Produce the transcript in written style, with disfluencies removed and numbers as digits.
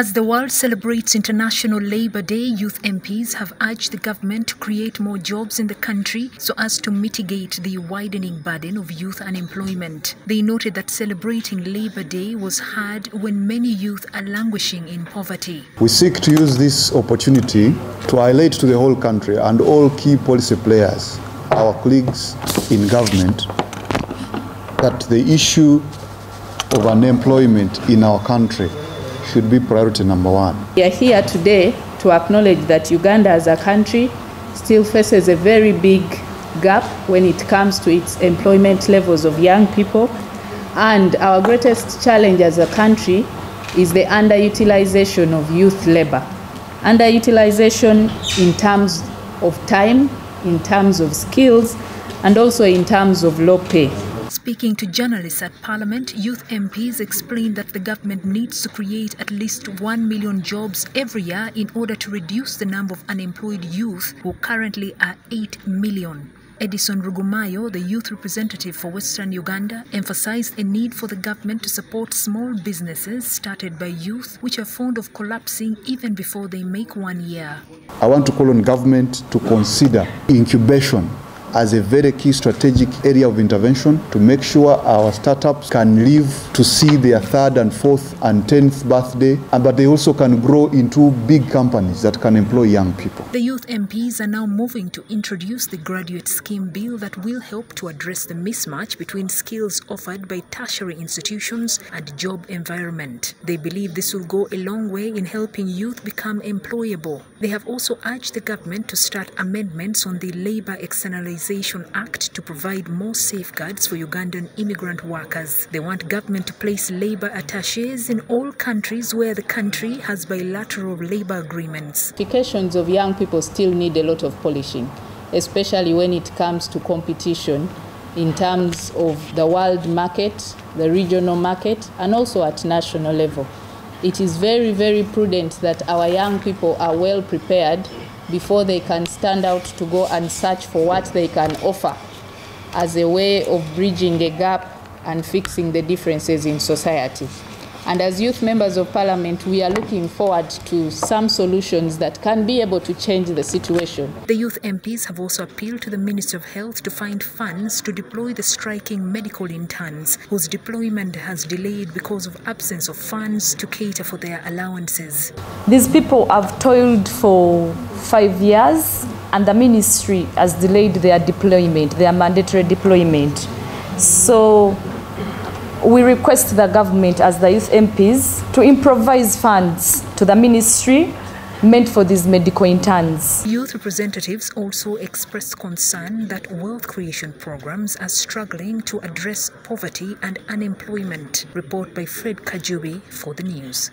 As the world celebrates International Labour Day, youth MPs have urged the government to create more jobs in the country so as to mitigate the widening burden of youth unemployment. They noted that celebrating Labour Day was hard when many youth are languishing in poverty. We seek to use this opportunity to highlight to the whole country and all key policy players, our colleagues in government, that the issue of unemployment in our country should be priority number one. We are here today to acknowledge that Uganda as a country still faces a very big gap when it comes to its employment levels of young people, and our greatest challenge as a country is the underutilization of youth labor. Underutilization in terms of time, in terms of skills, and also in terms of low pay. Speaking to journalists at Parliament, youth MPs explained that the government needs to create at least 1 million jobs every year in order to reduce the number of unemployed youth, who currently are 8 million. Edison Rugumayo, the youth representative for Western Uganda, emphasized a need for the government to support small businesses started by youth, which are fond of collapsing even before they make 1 year. I want to call on government to consider incubation as a very key strategic area of intervention to make sure our startups can live to see their 3rd and 4th and 10th birthday, but they also can grow into big companies that can employ young people. The youth MPs are now moving to introduce the graduate scheme bill that will help to address the mismatch between skills offered by tertiary institutions and job environment. They believe this will go a long way in helping youth become employable. They have also urged the government to start amendments on the Labour Externalization Act to provide more safeguards for Ugandan immigrant workers. They want government to place labour attachés in all countries where the country has bilateral labour agreements. Applications of young people still need a lot of polishing, especially when it comes to competition in terms of the world market, the regional market, and also at national level. It is very, very prudent that our young people are well prepared before they can stand out to go and search for what they can offer as a way of bridging a gap and fixing the differences in society. And as youth members of Parliament, we are looking forward to some solutions that can be able to change the situation. The youth MPs have also appealed to the Minister of Health to find funds to deploy the striking medical interns, whose deployment has delayed because of absence of funds to cater for their allowances. These people have toiled for 5 years, and the ministry has delayed their deployment, their mandatory deployment. So we request the government as the youth MPs to improvise funds to the ministry meant for these medical interns. Youth representatives also expressed concern that wealth creation programs are struggling to address poverty and unemployment. Report by Fred Kajubi for the news.